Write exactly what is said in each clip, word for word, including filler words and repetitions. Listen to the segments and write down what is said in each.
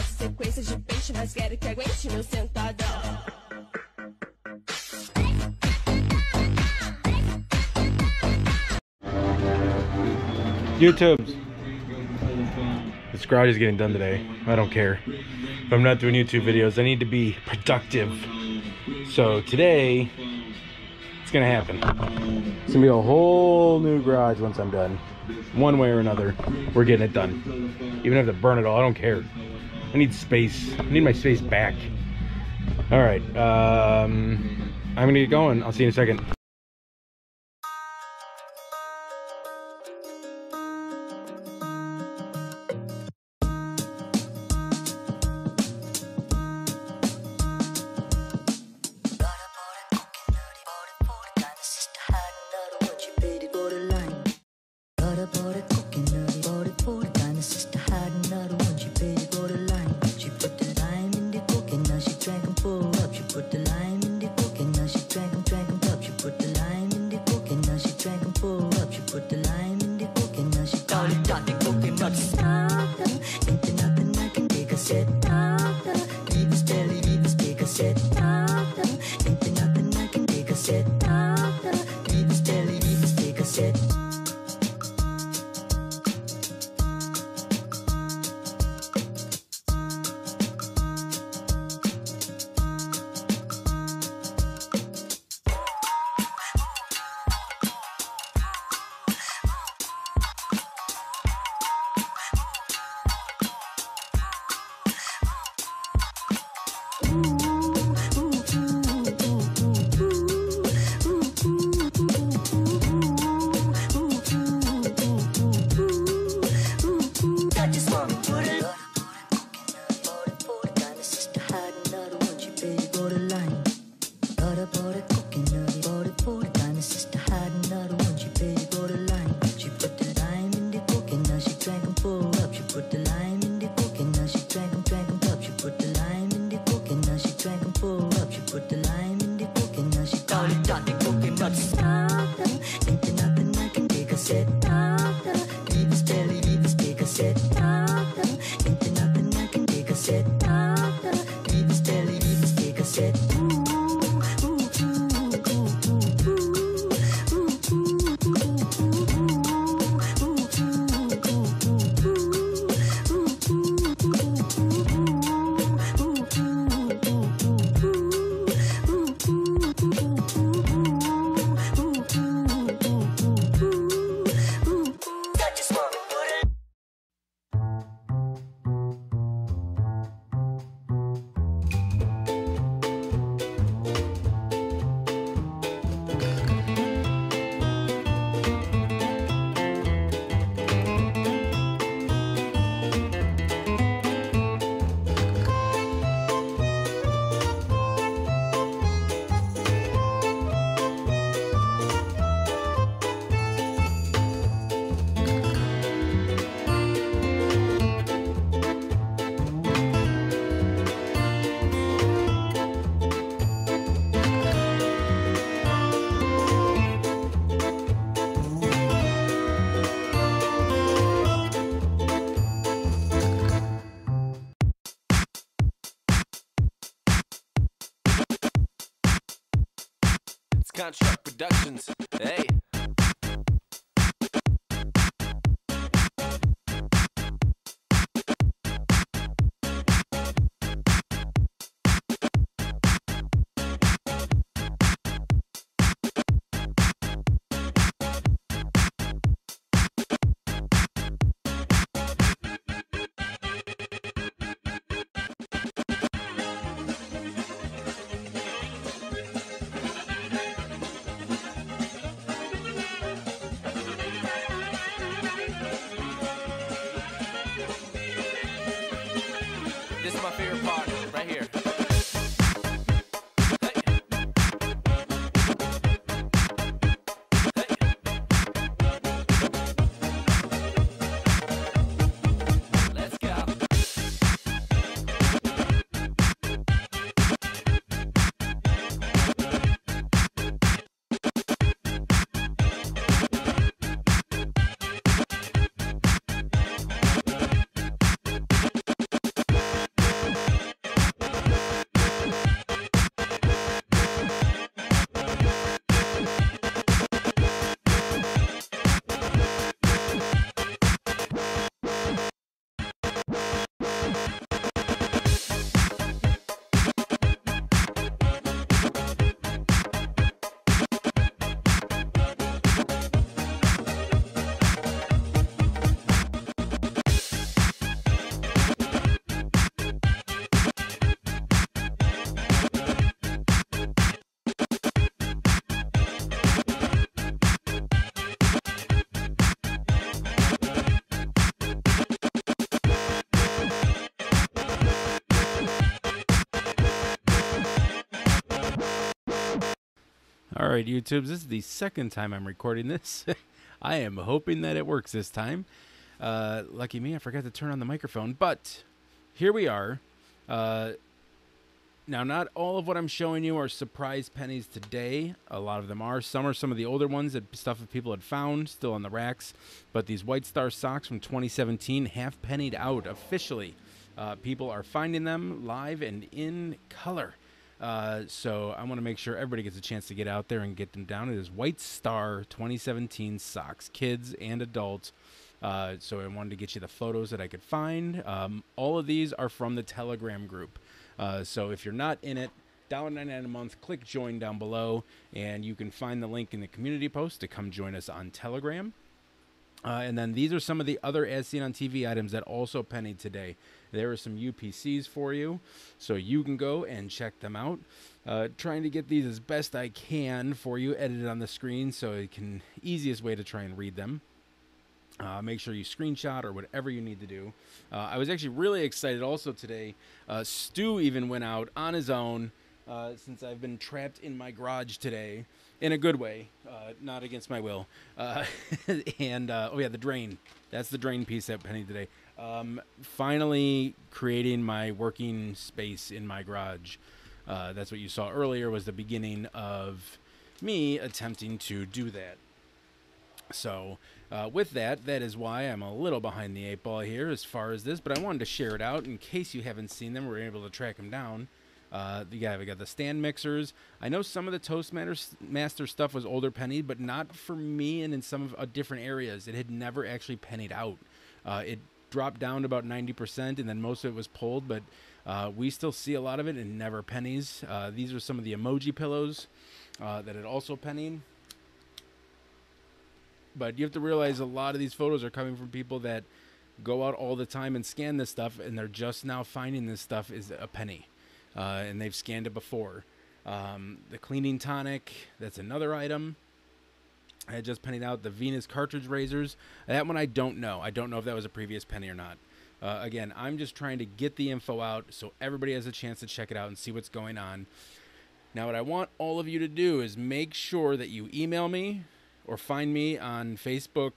As sequências de peixe, mas quero que aguente meu sentadão. YouTubes. This garage is getting done today. I don't care. If I'm not doing YouTube videos, I need to be productive. So today, it's gonna happen. It's gonna be a whole new garage once I'm done. One way or another, we're getting it done. Even if I have to burn it all, I don't care. I need space. I need my space back. All right, um, I'm gonna get going. I'll see you in a second. Construct productions. Hey. Alright, YouTubes, this is the second time I'm recording this. I am hoping that it works this time. Uh, lucky me, I forgot to turn on the microphone, but here we are. Uh, now, not all of what I'm showing you are surprise pennies today. A lot of them are. Some are some of the older ones, that stuff that people had found, still on the racks. But these White Star socks from twenty seventeen, half-pennied out officially. Uh, people are finding them live and in color. Uh, so I want to make sure everybody gets a chance to get out there and get them down. It is White Star twenty seventeen socks, kids and adults. Uh, so I wanted to get you the photos that I could find. Um, all of these are from the Telegram group. Uh, so if you're not in it, one dollar ninety-nine a month, click join down below, and you can find the link in the community post to come join us on Telegram. Uh, and then these are some of the other As Seen on T V items that also pennied today. There are some U P Cs for you, so you can go and check them out. Uh, trying to get these as best I can for you, edited on the screen, so it can easiest way to try and read them. Uh, make sure you screenshot or whatever you need to do. Uh, I was actually really excited also today. Uh, Stu even went out on his own uh, since I've been trapped in my garage today. In a good way, uh, not against my will. Uh, and, uh, oh yeah, the drain. That's the drain piece that pennied today. Um, finally creating my working space in my garage. Uh, that's what you saw earlier, was the beginning of me attempting to do that. So uh, with that, that is why I'm a little behind the eight ball here as far as this. But I wanted to share it out in case you haven't seen them. We're able to track them down. Uh, you got, we got the stand mixers. I know some of the Toastmaster stuff was older pennied, but not for me, and in some of uh, different areas. It had never actually pennied out. Uh, it dropped down to about ninety percent, and then most of it was pulled, but uh, we still see a lot of it and never pennies. Uh, these are some of the emoji pillows uh, that had also pennied. But you have to realize a lot of these photos are coming from people that go out all the time and scan this stuff, and they're just now finding this stuff is a penny. Uh, and they've scanned it before. Um, the Cleaning Tonic, that's another item. I had just pennied out the Venus Cartridge Razors. That one I don't know. I don't know if that was a previous penny or not. Uh, again, I'm just trying to get the info out so everybody has a chance to check it out and see what's going on. Now, what I want all of you to do is make sure that you email me or find me on Facebook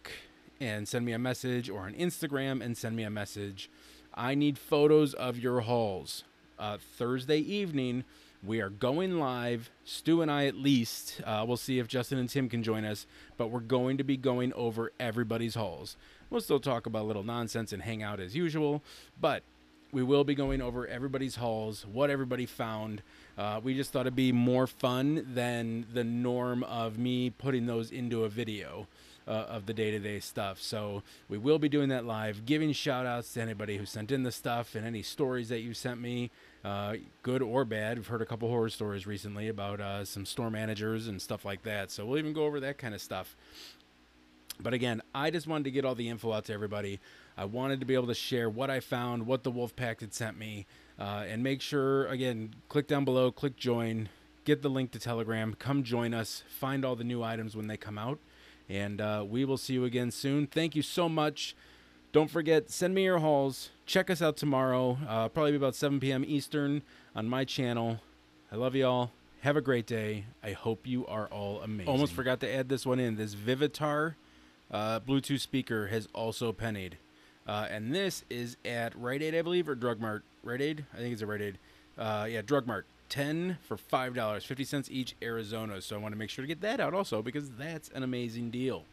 and send me a message, or on Instagram and send me a message. I need photos of your hauls. Uh, Thursday evening, we are going live. Stu and I, at least, uh, we'll see if Justin and Tim can join us, but we're going to be going over everybody's hauls. We'll still talk about a little nonsense and hang out as usual, but we will be going over everybody's hauls, what everybody found. Uh, we just thought it'd be more fun than the norm of me putting those into a video uh, of the day-to-day stuff. So we will be doing that live, giving shout-outs to anybody who sent in the stuff and any stories that you sent me, uh, good or bad. We've heard a couple horror stories recently about uh, some store managers and stuff like that. So we'll even go over that kind of stuff. But again, I just wanted to get all the info out to everybody. I wanted to be able to share what I found, what the Wolf Pack had sent me, uh, and make sure, again, click down below, click join, get the link to Telegram, come join us, find all the new items when they come out, and uh, we will see you again soon. Thank you so much. Don't forget, send me your hauls. Check us out tomorrow, uh, probably be about seven P M Eastern on my channel. I love you all. Have a great day. I hope you are all amazing. Almost forgot to add this one in. This Vivitar uh, Bluetooth speaker has also pennied. Uh, and this is at Rite Aid, I believe, or Drug Mart. Rite Aid? I think it's a Rite Aid. Uh, yeah, Drug Mart. ten for five dollars, fifty cents each, Arizona. So I want to make sure to get that out also, because that's an amazing deal.